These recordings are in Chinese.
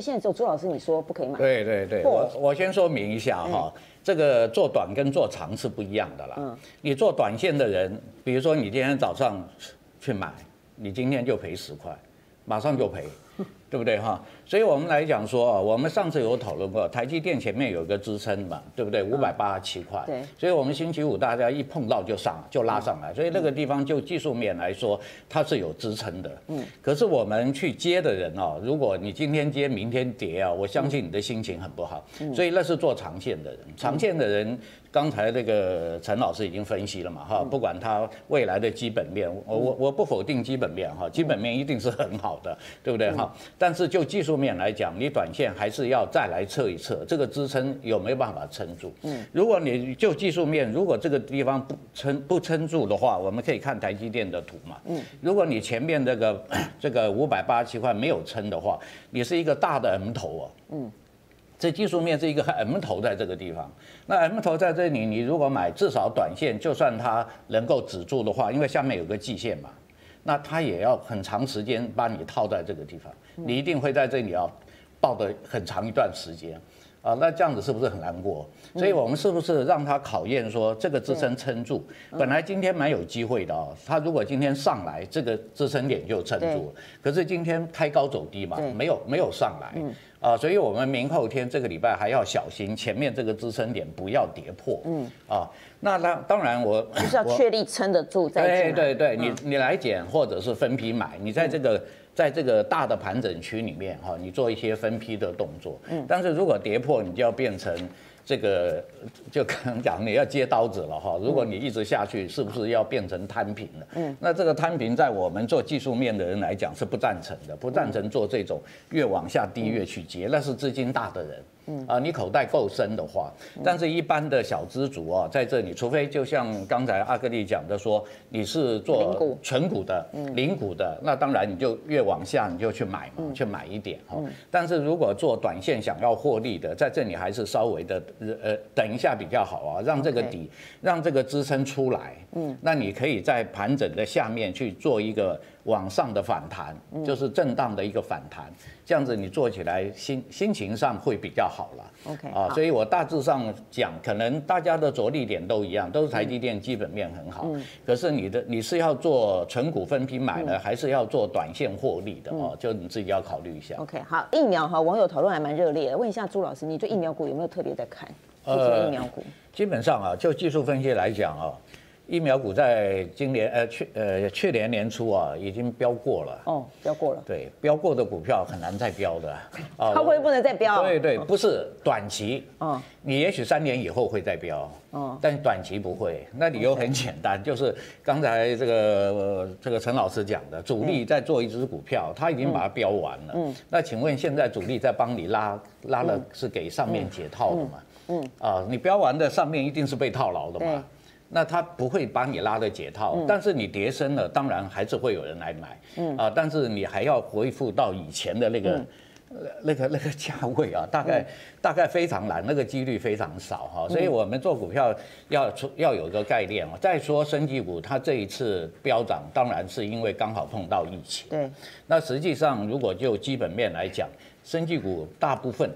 现在只有朱老师你说不可以买。对对对，我先说明一下哈，这个做短跟做长是不一样的啦。你做短线的人，比如说你今天早上去买，你今天就赔10块，马上就赔。 对不对哈？所以我们来讲说啊，我们上次有讨论过，台积电前面有一个支撑嘛，对不对？587块。对。所以我们星期五大家一碰到就上，就拉上来，所以那个地方就技术面来说，它是有支撑的。嗯。可是我们去接的人啊，如果你今天接，明天跌啊，我相信你的心情很不好。所以那是做长线的人，长线的人，刚才那个陈老师已经分析了嘛哈，不管他未来的基本面，我不否定基本面哈，基本面一定是很好的，对不对哈？ 但是就技术面来讲，你短线还是要再来测一测这个支撑有没有办法撑住。如果你就技术面，如果这个地方不撑住的话，我们可以看台积电的图嘛。如果你前面这个587块没有撑的话，你是一个大的 M 头啊。这技术面是一个 M 头在这个地方，那 M 头在这里，你如果买至少短线，就算它能够止住的话，因为下面有个季线嘛。 那它也要很长时间把你套在这个地方，你一定会在这里要抱得很长一段时间，啊，那这样子是不是很难过？所以我们是不是让它考验说这个支撑撑住？本来今天蛮有机会的啊，它如果今天上来，这个支撑点就撑住了。可是今天开高走低嘛，没有上来。 啊，所以我们明后天这个礼拜还要小心前面这个支撑点不要跌破。啊，那当然我就是要确立撑得住再进。对对对，你来捡或者是分批买，你在这个大的盘整区里面哈，你做一些分批的动作。但是如果跌破，你就要变成这个，就刚刚讲你要接刀子了哈。如果你一直下去，是不是要变成摊平了？那这个摊平在我们做技术面的人来讲是不赞成的，不赞成做这种越往下低越去接。 那是资金大的人，啊，你口袋够深的话，但是一般的小资族啊，在这里，除非就像刚才阿格力讲的说，你是做纯股的、零股的，那当然你就越往下你就去买嘛，去买一点哈。但是如果做短线想要获利的，在这里还是稍微的等一下比较好啊，让这个底，让这个支撑出来，那你可以在盘整的下面去做一个。 往上的反弹就是震荡的一个反弹，这样子你做起来心情上会比较好了。OK 啊，所以我大致上讲，可能大家的着力点都一样，都是台积电基本面很好。可是你是要做纯股分批买呢，还是要做短线获利的哦？就你自己要考虑一下。OK， 好，疫苗哈，网友讨论还蛮热烈的。问一下朱老师，你对疫苗股有没有特别在看？疫苗股基本上啊，就技术分析来讲啊。 疫苗股在今年去年年初啊，已经飙过了。哦，飙过了。对，飙过的股票很难再飙的。它会不能再飙？对对，不是短期。哦。你也许3年以后会再飙。哦。但短期不会。那理由很简单，就是刚才这个陈老师讲的，主力在做一只股票，他已经把它飙完了。那请问现在主力在帮你拉了，是给上面解套的嘛？啊，你飙完的上面一定是被套牢的嘛？ 那他不会把你拉的解套，但是你跌深了，当然还是会有人来买，啊，但是你还要恢复到以前的那个价位啊，大概非常难，那个几率非常少哈，所以我们做股票要有一个概念哦。再说生技股，它这一次飙涨，当然是因为刚好碰到疫情。对，那实际上如果就基本面来讲，生技股大部分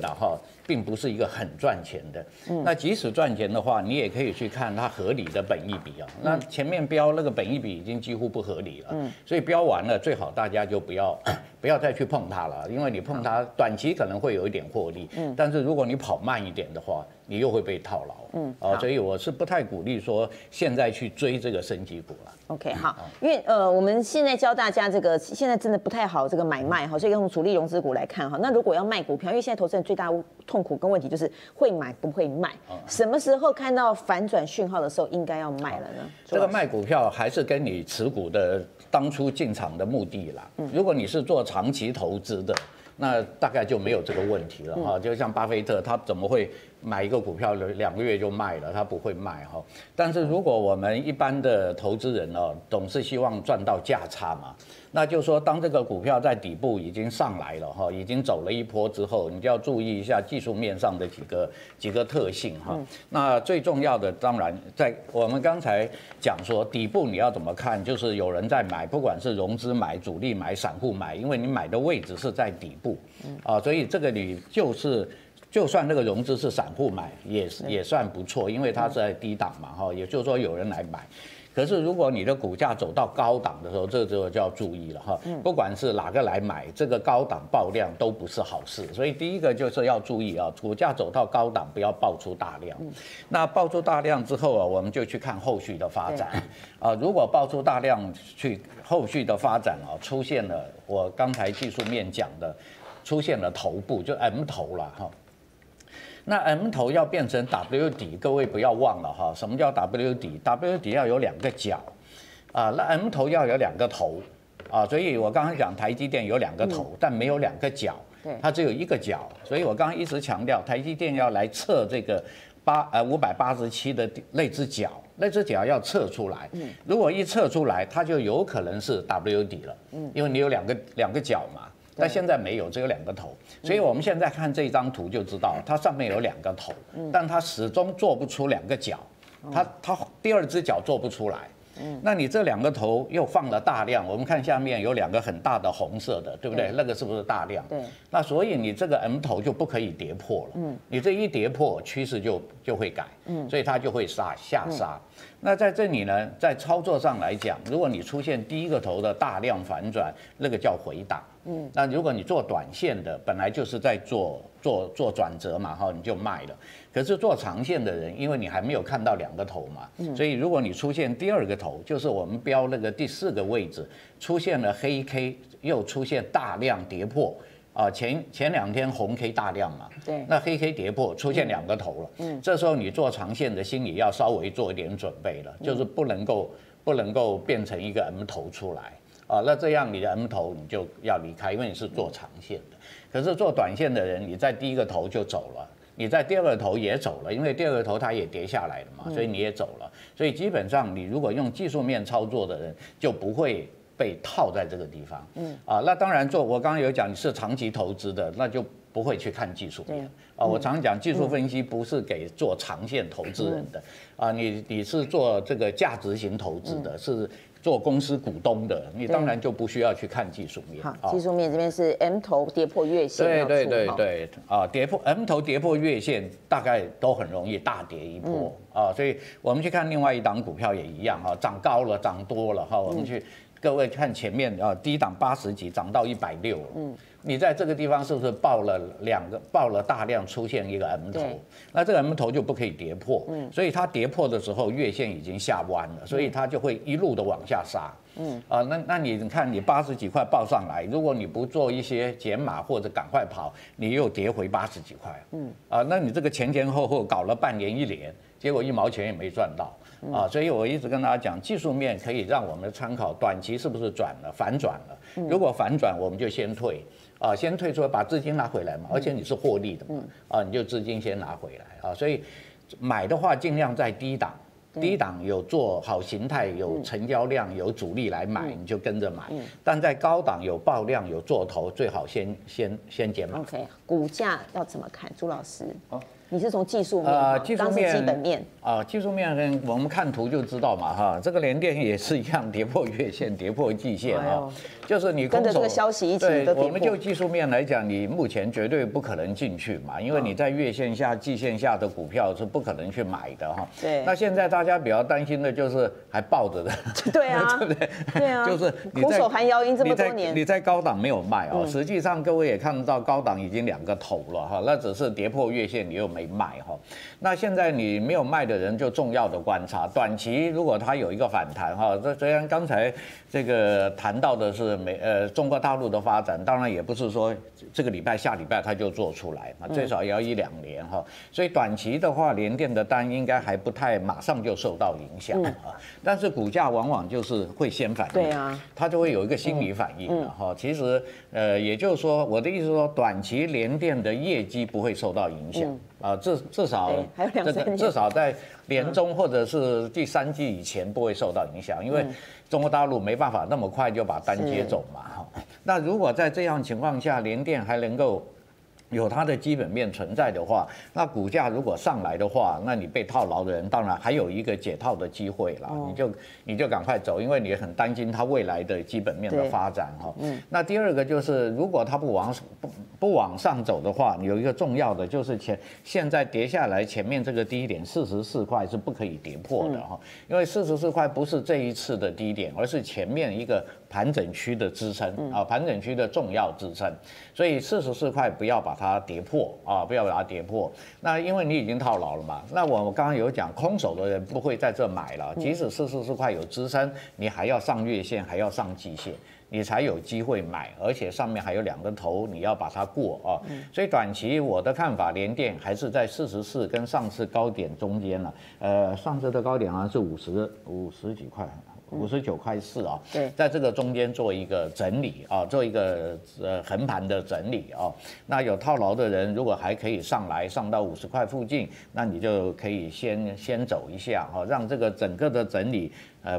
的哈，并不是一个很赚钱的。那即使赚钱的话，你也可以去看它合理的本益比啊。那前面飙那个本益比已经几乎不合理了，所以飙完了最好大家就不要再去碰它了，因为你碰它短期可能会有一点获利，但是如果你跑慢一点的话，你又会被套牢。啊，所以我是不太鼓励说现在去追这个生技股了。OK， 好，因为我们现在教大家这个现在真的不太好这个买卖哈，所以用主力融资股来。 看哈，那如果要卖股票，因为现在投资人最大痛苦跟问题就是会买不会卖。什么时候看到反转讯号的时候，应该要卖了呢？这个卖股票还是跟你持股的当初进场的目的啦。如果你是做长期投资的，那大概就没有这个问题了哈。就像巴菲特，他怎么会？买一个股票2个月就卖了，他不会卖哈。但是如果我们一般的投资人哦，总是希望赚到价差嘛，那就说当这个股票在底部已经上来了哈，已经走了一波之后，你就要注意一下技术面上的几个特性哈。那最重要的当然在我们刚才讲说底部你要怎么看，就是有人在买，不管是融资买、主力买、散户买，因为你买的位置是在底部啊，所以这个你就是。 就算那个融资是散户买，也算不错，因为它是在低档嘛，哈，也就是说有人来买。可是如果你的股价走到高档的时候，这就要注意了哈。不管是哪个来买，这个高档爆量都不是好事。所以第一个就是要注意啊，股价走到高档不要爆出大量。那爆出大量之后啊，我们就去看后续的发展啊。如果爆出大量去后续的发展啊，出现了我刚才技术面讲的，出现了头部就 M 头了哈。 那 M 头要变成 W 底，各位不要忘了哈，什么叫 W 底 ？W 底要有2个角，啊，那 M 头要有2个头，啊，所以我刚刚讲台积电有2个头，但没有2个角，它只有1个角，所以我刚刚一直强调台积电要来测这个587的那只角。 那只脚要测出来，如果一测出来，它就有可能是 W 底了，因为你有两个脚嘛，但现在没有，只有2个头，所以我们现在看这张图就知道，它上面有2个头，但它始终做不出2个脚，它第二只脚做不出来，那你这2个头又放了大量，我们看下面有2个很大的红色的，对不对？那个是不是大量？对，那所以你这个 M 头就不可以跌破了，你这一跌破趋势就会改，所以它就会下杀。 那在这里呢，在操作上来讲，如果你出现第一个头的大量反转，那个叫回档。那如果你做短线的，本来就是在做转折嘛，哈，你就卖了。可是做长线的人，因为你还没有看到2个头嘛，所以如果你出现第2个头，就是我们标那个第4个位置出现了黑 K， 又出现大量跌破。 啊，前2天红 K 大量嘛，对，那黑 K 跌破出现2个头了，这时候你做长线的心理要稍微做一点准备了，就是不能够变成一个 M 头出来啊，那这样你的 M 头你就要离开，因为你是做长线的。可是做短线的人，你在第1个头就走了，你在第2个头也走了，因为第2个头它也跌下来了嘛，所以你也走了。所以基本上你如果用技术面操作的人就不会。 被套在这个地方，啊，那当然做我刚刚有讲，你是长期投资的，那就不会去看技术面啊。我常讲技术分析不是给做长线投资人的啊，你是做这个价值型投资的，是做公司股东的，你当然就不需要去看技术面。好，技术面这边是 M 头跌破月线，对，啊，跌破 M 头跌破月线，大概都很容易大跌一波啊。所以我们去看另外一档股票也一样啊，涨高了，涨多了哈，我们去。 各位看前面啊，低档80几涨到160了。你在这个地方是不是爆了大量出现一个 M 头？那这个 M 头就不可以跌破。所以它跌破的时候，月线已经下弯了，所以它就会一路的往下杀。啊，那你看你80几块报上来，如果你不做一些减码或者赶快跑，你又跌回80几块。啊，那你这个前前后后搞了半年1年，结果1毛钱也没赚到。 啊，所以我一直跟大家讲，技术面可以让我们参考短期是不是转了、反转了。如果反转，我们就先退，啊，先退出来把资金拿回来嘛。而且你是获利的嘛，啊，你就资金先拿回来啊。所以买的话，尽量在低档，低档有做好形态、有成交量、有主力来买，你就跟着买。但在高档有爆量、有做头，最好先减码。OK， 股价要怎么看，朱老师？哦。 你是从技术面基本面啊，技术面跟我们看图就知道嘛哈，这个联电也是一样跌破月线、跌破季线啊，就是你跟着这个消息一起对，我们就技术面来讲，你目前绝对不可能进去嘛，因为你在月线下、季线下的股票是不可能去买的哈。对。那现在大家比较担心的就是还抱着的，对啊，对不对？对啊，就是苦守寒窑营这么多年，你在高档没有卖啊，实际上各位也看到高档已经2个头了哈，那只是跌破月线，你又没。 卖哈，那现在你没有卖的人就重要的观察，短期如果它有一个反弹哈，这虽然刚才这个谈到的是中国大陆的发展，当然也不是说这个礼拜下礼拜它就做出来嘛，最少也要1、2年哈，所以短期的话，联电的单应该还不太马上就受到影响啊，但是股价往往就是会先反应，对啊，它就会有一个心理反应哈。其实也就是说，我的意思说，短期联电的业绩不会受到影响。啊，至少还有2、3年，至少在年中或者是第三季以前不会受到影响，因为中国大陆没办法那么快就把单接种嘛哈。那如果在这样情况下，联电还能够有它的基本面存在的话，那股价如果上来的话，那你被套牢的人当然还有一个解套的机会啦，你就赶快走，因为你也很担心它未来的基本面的发展哈。那第二个就是，如果它不往上走的话，有一个重要的就是现在跌下来前面这个低点44块是不可以跌破的哈，因为44块不是这一次的低点，而是前面一个盘整区的支撑啊，盘整区的重要支撑，所以44块不要把它跌破啊，不要把它跌破。那因为你已经套牢了嘛，那我刚刚有讲，空手的人不会在这买了，即使44块有支撑，你还要上月线，还要上季线，你才有机会买，而且上面还有2个头，你要把它过啊。所以短期我的看法，联电还是在44跟上次高点中间了。上次的高点好像是50几块。59.4块啊，在这个中间做一个整理啊，做一个横盘的整理啊。那有套牢的人，如果还可以上来，上到50块附近，那你就可以先走一下啊，让这个整个的整理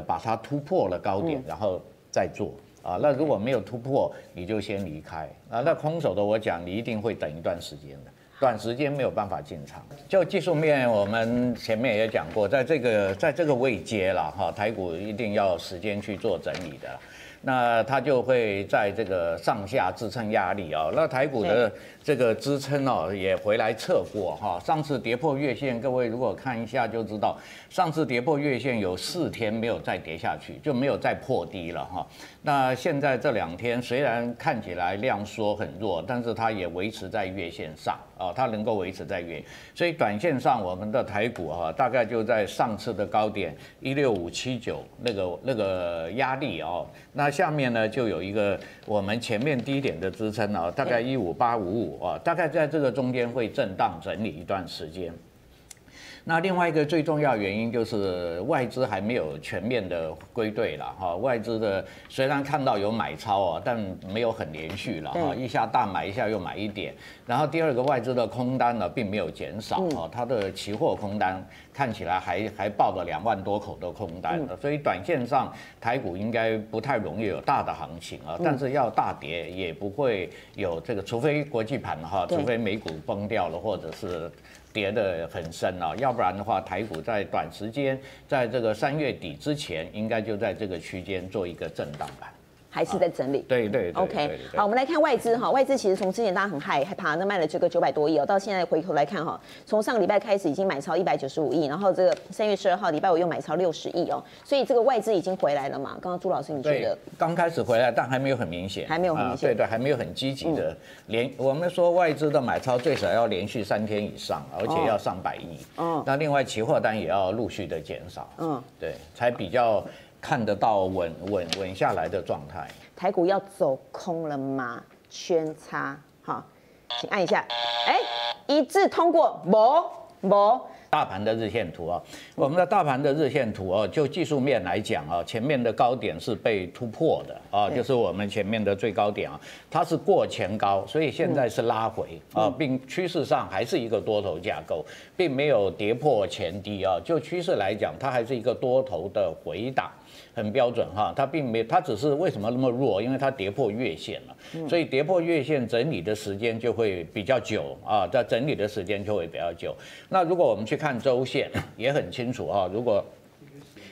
把它突破了高点，然后再做啊。那如果没有突破，你就先离开啊。那空手的我讲，你一定会等一段时间的。短时间没有办法进场。就技术面，我们前面也讲过，在这个位阶了哈，台股一定要时间去做整理的，那它就会在这个上下支撑压力啊，那台股的这个支撑哦也回来测过哈，上次跌破月线，各位如果看一下就知道，上次跌破月线有4天没有再跌下去，就没有再破低了哈。那现在这2天虽然看起来量缩很弱，但是它也维持在月线上。啊，它能够维持在月，所以短线上我们的台股哈，大概就在上次的高点16579那个压力哦，那下面呢就有一个我们前面低点的支撑啊，大概15855啊，大概在这个中间会震荡整理一段时间。那另外一个最重要原因就是外资还没有全面的归队了哈，外资的虽然看到有买超啊，但没有很连续了哈，一下大买一下又买一点，然后第二个外资的空单呢并没有减少啊，它的期货空单看起来还抱着2万多口的空单，所以短线上台股应该不太容易有大的行情啊，但是要大跌也不会有这个，除非国际盘哈，除非美股崩掉了或者是跌得很深啊，要不然的话，台股在短时间，在这个3月底之前，应该就在这个区间做一个震荡吧。还是在整理，对 OK。 好，我们来看外资哈，外资其实从之前大家很害怕，那卖了这个900多亿哦，到现在回头来看哈，从上个礼拜开始已经买超195亿，然后这个3月12号礼拜五又买超60亿哦，所以这个外资已经回来了嘛？刚刚朱老师你觉得？刚开始回来，但还没有很明显，还没有很明显，对，还没有很积极的我们说外资的买超最少要连续3天以上，而且要上100亿。哦，那另外期货单也要陆续的减少，对，才比较看得到稳下来的状态。台股要走空了吗？圈叉，好，请按一下。一致通过，没。大盘的日线图啊，我们的大盘的日线图啊，就技术面来讲啊，前面的高点是被突破的啊，就是我们前面的最高点啊，它是过前高，所以现在是拉回啊，并趋势上还是一个多头架构，并没有跌破前低啊，就趋势来讲，它还是一个多头的回档。很标准哈，它并没，它只是为什么那么弱？因为它跌破月线了，所以跌破月线整理的时间就会比较久啊，在整理的时间就会比较久。那如果我们去看周线，也很清楚哈，如果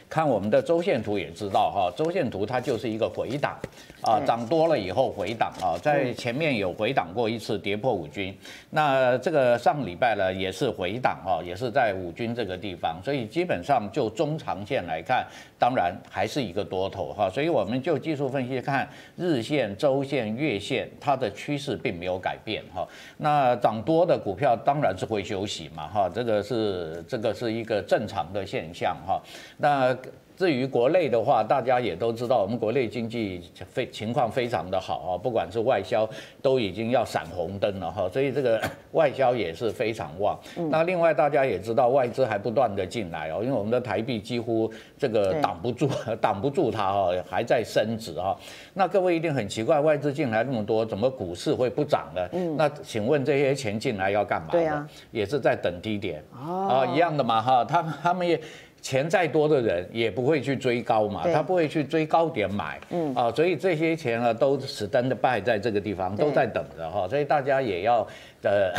看我们的周线图也知道哈，周线图它就是一个回档啊，涨多了以后回档啊，在前面有回档过一次，跌破5均，那这个上礼拜呢也是回档啊，也是在5均这个地方，所以基本上就中长线来看，当然还是一个多头哈，所以我们就技术分析看日线、周线、月线，它的趋势并没有改变哈。那涨多的股票当然是会休息嘛哈，这个是一个正常的现象哈。那至于国内的话，大家也都知道，我们国内经济情况非常的好啊，不管是外销都已经要闪红灯了哈，所以这个外销也是非常旺。那另外大家也知道，外资还不断的进来哦，因为我们的台币几乎这个挡不住它哈，还在升值哈。那各位一定很奇怪，外资进来那么多，怎么股市会不涨呢？那请问这些钱进来要干嘛？对啊，也是在等低点啊，一样的嘛哈，他们也。 钱再多的人也不会去追高嘛，他不会去追高点买，啊，所以这些钱呢都standby在这个地方，都在等着哈，所以大家也要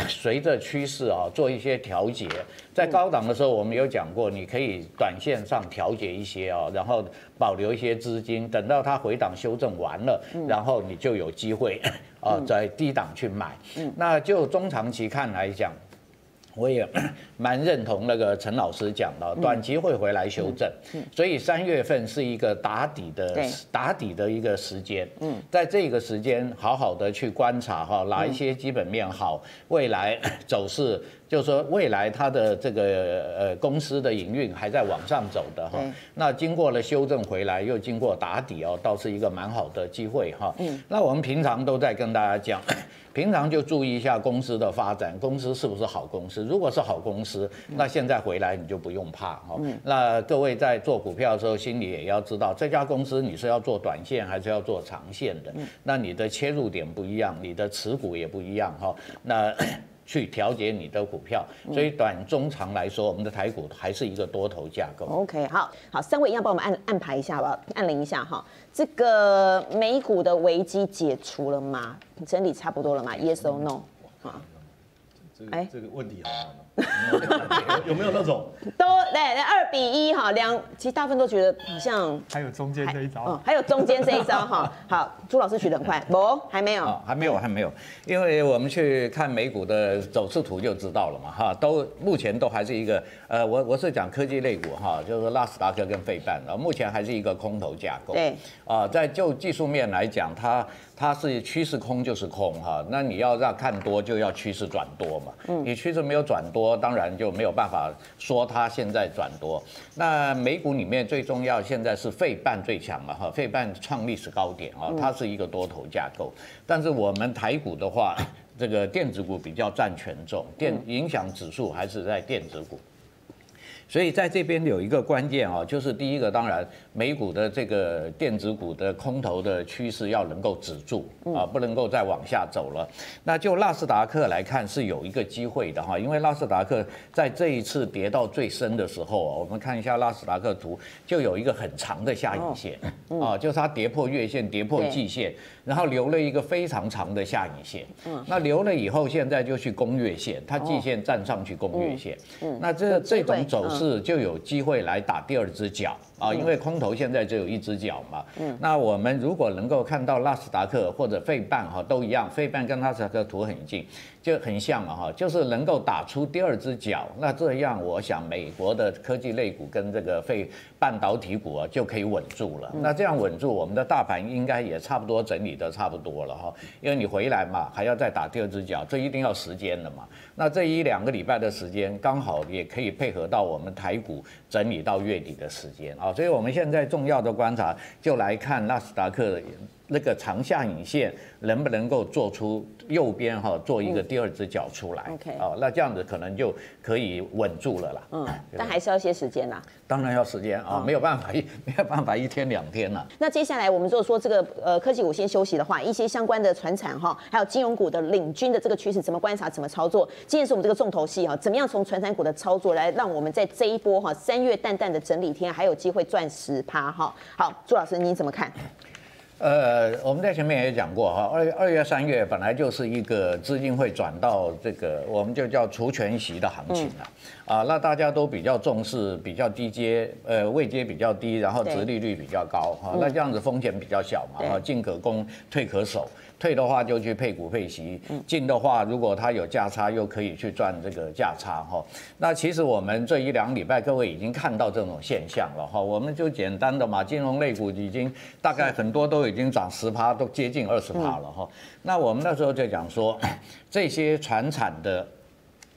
随着趋势啊做一些调节。在高档的时候，我们有讲过，你可以短线上调节一些啊，然后保留一些资金，等到它回档修正完了，然后你就有机会啊在低档去买。那就中长期看来讲。 我也蛮认同那个陈老师讲的，短期会回来修正，所以3月份是一个打底的一个时间。在这个时间好好的去观察哈，哪一些基本面好，未来走势就是说未来它的这个公司的营运还在往上走的哈。那经过了修正回来，又经过打底哦，倒是一个蛮好的机会哈。那我们平常都在跟大家讲。 平常就注意一下公司的发展，公司是不是好公司？如果是好公司，那现在回来你就不用怕哈。那各位在做股票的时候，心里也要知道这家公司你是要做短线还是要做长线的。那你的切入点不一样，你的持股也不一样哈。那。 去调节你的股票，所以短中长来说，我们的台股还是一个多头架构。OK， 好，三位一样帮我们按排一下吧，按铃一下哈。这个美股的危机解除了吗？整理差不多了吗 ？Yes or no？ 好，这个问题好有没有那种都对2比1哈，其实大部分都觉得好像还有中间这一招，还有中间这一招哈。好，朱老师取得很快，不，还没有，因为我们去看美股的走势图就知道了嘛哈，都目前都还是一个我是讲科技类股哈，就是纳斯达克跟费半，目前还是一个空头架构。对啊，在就技术面来讲，它是趋势空就是空哈，那你要让看多就要趋势转多嘛，你趋势没有转多。 当然就没有办法说它现在转多。那美股里面最重要现在是费半最强了哈，费半创历史高点啊，它是一个多头架构。但是我们台股的话，这个电子股比较占权重，影响指数还是在电子股。 所以在这边有一个关键啊，就是第一个，当然美股的这个电子股的空头的趋势要能够止住啊，不能够再往下走了。那就纳斯达克来看是有一个机会的哈，因为纳斯达克在这一次跌到最深的时候啊，我们看一下纳斯达克图，就有一个很长的下影线啊，就是它跌破月线、跌破季线，然后留了一个非常长的下影线。那留了以后，现在就去攻月线，它季线站上去攻月线。那这种走势。 是就有机会来打第二只脚啊，因为空头现在只有一只脚嘛。那我们如果能够看到纳斯达克或者费半哈都一样，费半跟纳斯达克图很近，就很像了哈，就是能够打出第二只脚，那这样我想美国的科技类股跟这个半导体股啊就可以稳住了。那这样稳住，我们的大盘应该也差不多整理的差不多了哈，因为你回来嘛还要再打第二只脚，这一定要时间的嘛。那这1-2个礼拜的时间刚好也可以配合到我们。 台股整理到月底的时间啊，所以我们现在重要的观察就来看纳斯达克那个长下影线能不能够做出右边哈做一个第二只脚出来。OK， 哦，那这样子可能就可以稳住了啦。但还是要些时间啦。当然要时间啊，没有办法1天2天啦。那接下来我们就说这个科技股先休息的话，一些相关的传产哈，还有金融股的领军的这个趋势，怎么观察，怎么操作？今天是我们这个重头戏哈，怎么样从传产股的操作来让我们在这一波哈3月淡淡的整理天还有机会赚10%哈。好，朱老师你怎么看？ 我们在前面也讲过哈，2月、3月本来就是一个资金会转到这个，我们就叫除权息的行情了。啊，那大家都比较重视，比较低阶，位阶比较低，然后殖利率比较高哈，那这样子风险比较小嘛，哈，进可攻，退可守。 退的话就去配股配息，进的话如果它有价差又可以去赚这个价差哈。那其实我们这1-2礼拜各位已经看到这种现象了哈。我们就简单的嘛，金融类股已经大概很多都已经涨10%，都接近20%了哈。那我们那时候就讲说，这些传产的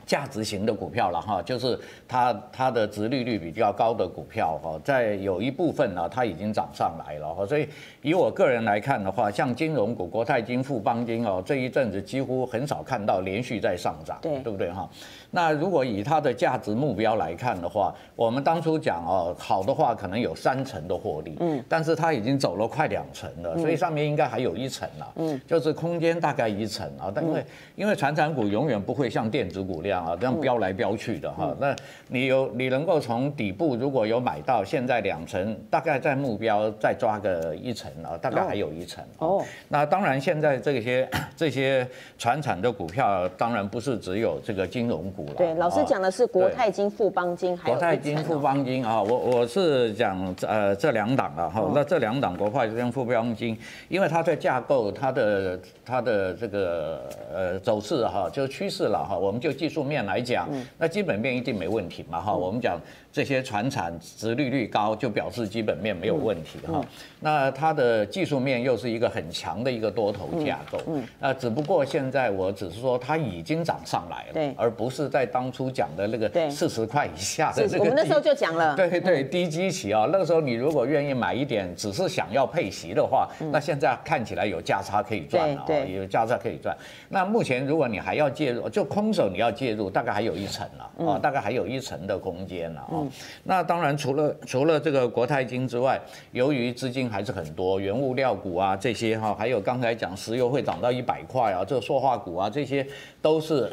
价值型的股票了哈，就是它的殖利率比较高的股票哈，在有一部分呢，它已经涨上来了哈，所以以我个人来看的话，像金融股、国泰金、富邦金哦，这一阵子几乎很少看到连续在上涨，对不对哈？那如果以它的价值目标来看的话，我们当初讲哦，好的话可能有3成的获利，嗯，但是它已经走了快2成了，所以上面应该还有1成了，嗯，就是空间大概1成啊，但因为传产股永远不会像电子股那样。 啊，这样飙来飙去的哈，那你能够从底部如果有买到现在2成，大概在目标再抓个1成啊，大概还有1成哦。那当然现在这些传产的股票，当然不是只有这个金融股了。对，老师讲的是国泰金、富邦金，还有国泰金、富邦金啊，我是讲这2档了哈。那这2档国泰跟富邦金，因为它在架构它的这个走势哈，就是趋势了哈，我们就技术面来讲，那基本面一定没问题嘛哈。我们讲这些传产殖利率高，就表示基本面没有问题哈。那它的技术面又是一个很强的一个多头架构，只不过现在我只是说它已经涨上来了，而不是在当初讲的那个40块以下的这个。我们那时候就讲了，对对，低基期啊，那个时候你如果愿意买一点，只是想要配息的话，那现在看起来有价差可以赚啊，有价差可以赚。那目前如果你还要介入，就空手你要介入大概还有1成了啊，大概还有1成的空间了啊。那当然除了这个国泰金之外，由于资金还是很多，原物料股啊这些哈，还有刚才讲石油会涨到100块啊，这塑化股啊这些都是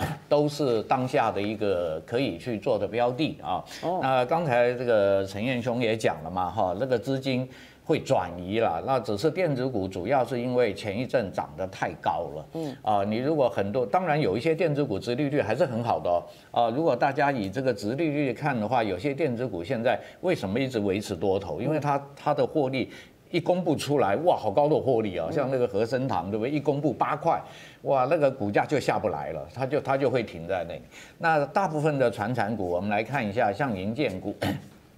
当下的一个可以去做的标的啊。那刚才这个陈彦兄也讲了嘛哈，那个资金。 会转移了，那只是电子股，主要是因为前一阵涨得太高了，你如果很多，当然有一些电子股殖利率还是很好的哦，如果大家以这个殖利率看的话，有些电子股现在为什么一直维持多头？因为它的获利。 一公布出来，哇，好高的获利啊！像那个和生堂，对不对？一公布8块，哇，那个股价就下不来了，它就会停在那里。那大部分的传产股，我们来看一下，像营建股，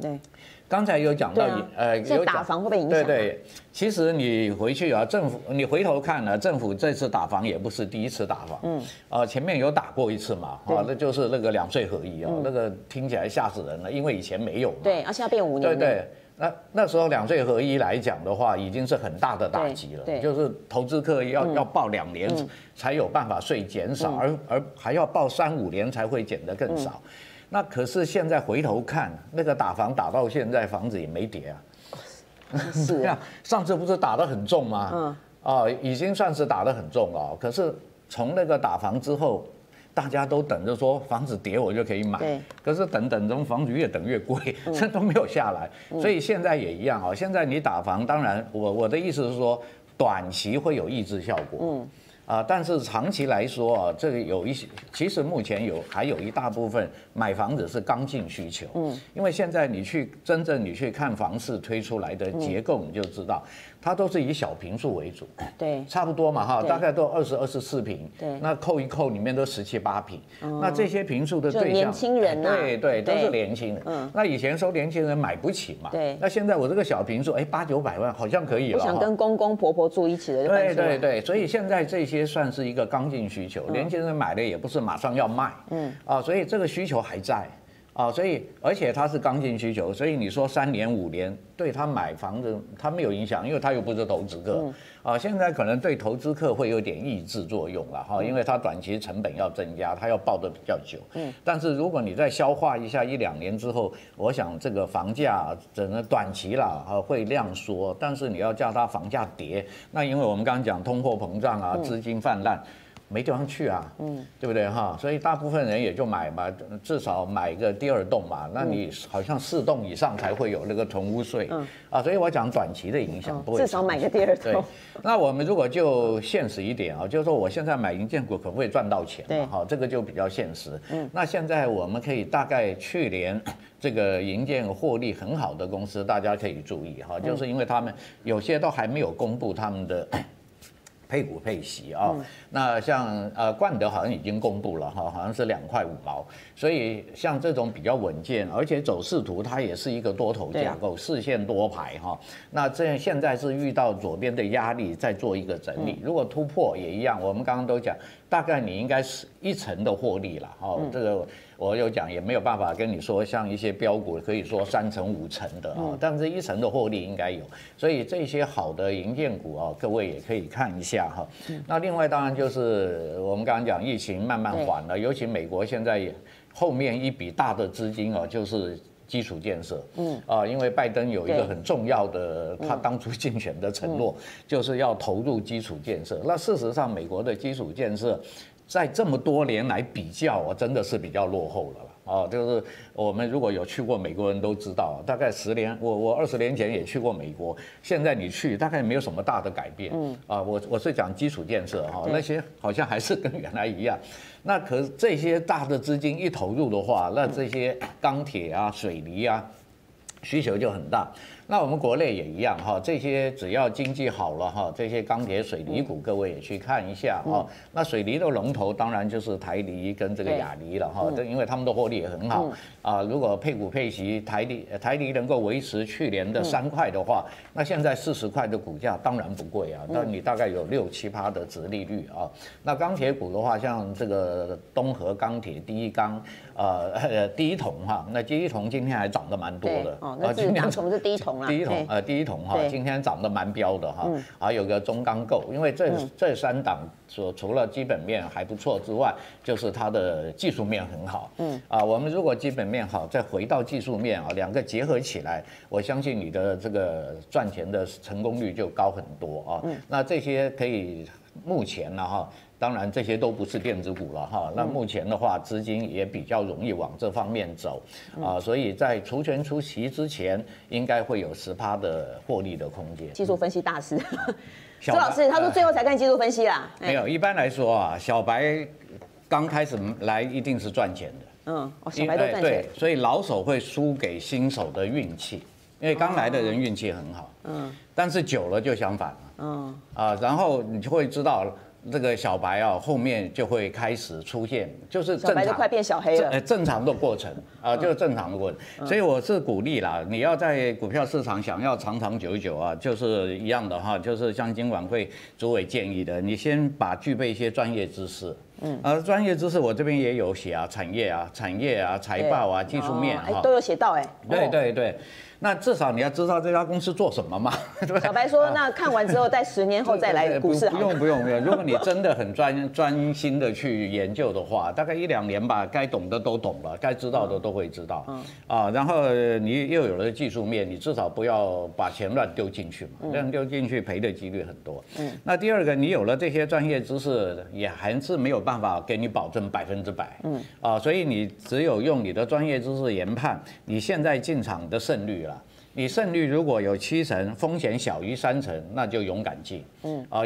对。 刚才有讲到，有打房会被影响。对，其实你回去啊，政府你回头看了，政府这次打房也不是第一次打房，前面有打过一次嘛，啊，那就是那个2税合一啊，那个听起来吓死人了，因为以前没有嘛。对，而且要变5年。对对，那时候2税合一来讲的话，已经是很大的打击了，就是投资客要报2年才有办法税减少，而还要报3、5年才会减得更少。 那可是现在回头看，那个打房打到现在，房子也没跌啊。是啊，上次不是打得很重吗？已经算是打得很重了。可是从那个打房之后，大家都等着说房子跌我就可以买。可是等中房子越等越贵，这都没有下来。所以现在也一样啊。现在你打房，当然我的意思是说，短期会有抑制效果。但是长期来说啊，这个有一些，其实目前还有一大部分买房子是刚性需求，因为现在你去看房市推出来的结构，你就知道，它都是以小坪数为主，对，差不多嘛哈，大概都20、24坪，对，那扣一扣里面都17、8坪，那这些坪数的对象，年轻人啊，对对，都是年轻人，那以前说年轻人买不起嘛，对，那现在我这个小坪数，哎，8、9百万好像可以了，我想跟公公婆婆住一起的，对对对，所以现在这些。 算是一个刚性需求，年轻人买的也不是马上要卖，所以这个需求还在，所以而且它是刚性需求，所以你说3年5年对他买房子他没有影响，因为他又不是投资客，现在可能对投资客会有点抑制作用了哈，因为他短期成本要增加，他要抱得比较久，但是如果你再消化一下1、2年之后，我想这个房价整个短期啦会量缩，但是你要叫它房价跌，那因为我们刚刚讲通货膨胀啊，资金泛滥。 没地方去啊，对不对哈？所以大部分人也就买嘛，至少买个2栋嘛。那你好像4栋以上才会有那个囤屋税，所以我讲短期的影响不会。至少买个2栋。对，那我们如果就现实一点啊，就是说我现在买营建股可不可以赚到钱嘛？哈，这个就比较现实。那现在我们可以大概去年这个营建获利很好的公司，大家可以注意哈，就是因为他们有些都还没有公布他们的。 配股配息啊，那像冠德好像已经公布了哈，好像是2块5毛，所以像这种比较稳健，而且走势图它也是一个多头架构，4线多排哈。那这现在是遇到左边的压力，再做一个整理，如果突破也一样，我们刚刚都讲大概你应该是1成的获利了哈。这个我有讲也没有办法跟你说，像一些标股可以说3成5成的啊，但是1成的获利应该有。所以这些好的营建股啊，各位也可以看一下哈。那另外当然就是我们刚刚讲疫情慢慢缓了，尤其美国现在也后面一笔大的资金啊，就是。 基础建设，因为拜登有一个很重要的他当初竞选的承诺，就是要投入基础建设。那事实上，美国的基础建设在这么多年来比较，真的是比较落后了。 哦，就是我们如果有去过美国人都知道，大概10年，我20年前也去过美国，现在你去大概没有什么大的改变。我是讲基础建设哈，那些好像还是跟原来一样。那可是这些大的资金一投入的话，那这些钢铁啊、水泥啊需求就很大。那我们国内也一样哈，这些只要经济好了哈，这些钢铁、水泥股各位也去看一下哈。那水泥的龙头当然就是台泥跟这个亚泥了哈，因为他们的获利也很好。如果配股配息，台泥能够维持去年的3块的话，那现在40块的股价当然不贵啊，那你大概有6-7%的殖利率啊。那钢铁股的话，像这个东和钢铁、第一铜哈，那第一铜今天还涨得蛮多的哦，那今天什么是第一铜？ 第一桶哈，今天涨得蛮彪的哈，还有个中钢构，因为这3档除了基本面还不错之外，就是它的技术面很好。我们如果基本面好，再回到技术面啊，2个结合起来，我相信你的这个赚钱的成功率就高很多啊。那这些可以目前呢哈。 当然，这些都不是电子股了哈。那目前的话，资金也比较容易往这方面走啊，所以在除权除息之前，应该会有10%的获利的空间。技术分析大师周老师他说最后才看技术分析啦。没有，一般来说啊，小白刚开始来一定是赚钱的。小白都赚钱。对，所以老手会输给新手的运气，因为刚来的人运气很好。但是久了就相反了。然后你就会知道。 这个小白啊，后面就会开始出现，就是正常，小白都快变小黑了，正常的过程啊，就是正常的过程。所以我是鼓励啦，你要在股票市场想要长长久久啊，就是一样的哈，就是像金管会主委建议的，你先把具备一些专业知识。 专业知识我这边也有写啊，产业啊、财报啊、技术面啊，都有写到哎。对对对，那至少你要知道这家公司做什么嘛。小白说，那看完之后，在10年后再来股市。不用，如果你真的很专心的去研究的话，大概1-2年吧，该懂的都懂了，该知道的都会知道。然后你又有了技术面，你至少不要把钱乱丢进去嘛，乱丢进去赔的几率很多。那第2个，你有了这些专业知识，也还是没有。 办法给你保证100%，所以你只有用你的专业知识研判你现在进场的胜率了。你胜率如果有7成，风险小于3成，那就勇敢进，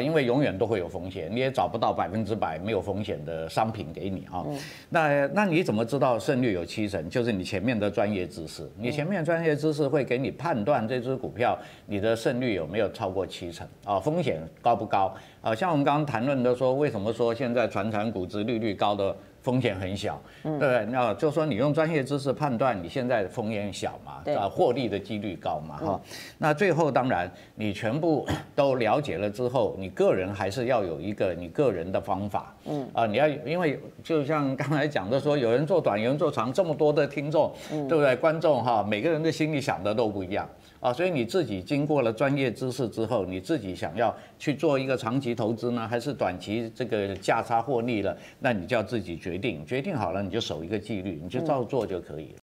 因为永远都会有风险，你也找不到100%没有风险的商品给你啊。那你怎么知道胜率有7成？就是你前面的专业知识，你前面专业知识会给你判断这只股票你的胜率有没有超过7成啊，风险高不高？ 像我们刚刚谈论的说，为什么说现在传产股殖利率高的风险很小，对不对？那就说你用专业知识判断你现在风险小嘛，获利的几率高嘛，哈。那最后当然你全部都了解了之后，你个人还是要有一个你个人的方法，你要因为就像刚才讲的说，有人做短，有人做长，这么多的听众，对不对？观众哈，每个人的心里想的都不一样。 所以你自己经过了专业知识之后，你自己想要去做一个长期投资呢，还是短期这个价差获利了？那你就要自己决定，决定好了你就守一个纪律，你就照做就可以了。